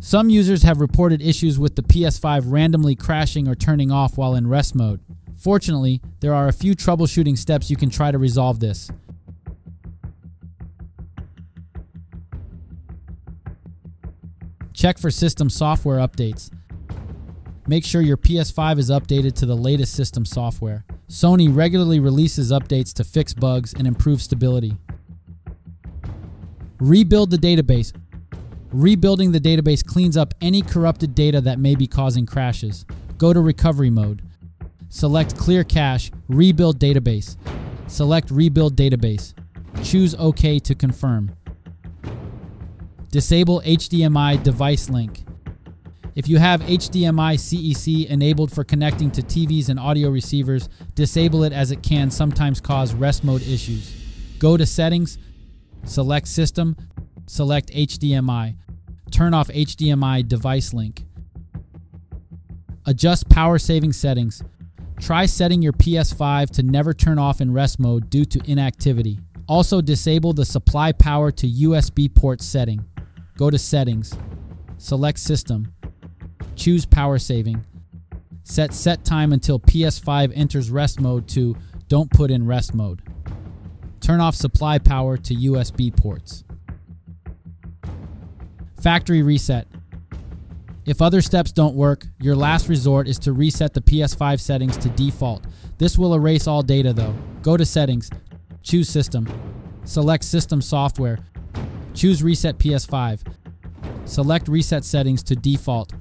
Some users have reported issues with the PS5 randomly crashing or turning off while in rest mode. Fortunately, there are a few troubleshooting steps you can try to resolve this. Check for system software updates. Make sure your PS5 is updated to the latest system software. Sony regularly releases updates to fix bugs and improve stability. Rebuild the database. Rebuilding the database cleans up any corrupted data that may be causing crashes. Go to recovery mode. Select Clear Cache, Rebuild Database. Select Rebuild Database. Choose OK to confirm. Disable HDMI device link. If you have HDMI CEC enabled for connecting to TVs and audio receivers, disable it as it can sometimes cause rest mode issues. Go to Settings, select System, select HDMI. Turn off HDMI device link. Adjust power saving settings. Try setting your PS5 to never turn off in rest mode due to inactivity. Also disable the supply power to USB port setting. Go to Settings, select System. Choose power saving. Set time until PS5 enters rest mode to don't put in rest mode. Turn off supply power to USB ports. Factory reset. If other steps don't work, your last resort is to reset the PS5 settings to default. This will erase all data though. Go to Settings, choose System, select System Software, choose Reset PS5, select Reset Settings to default.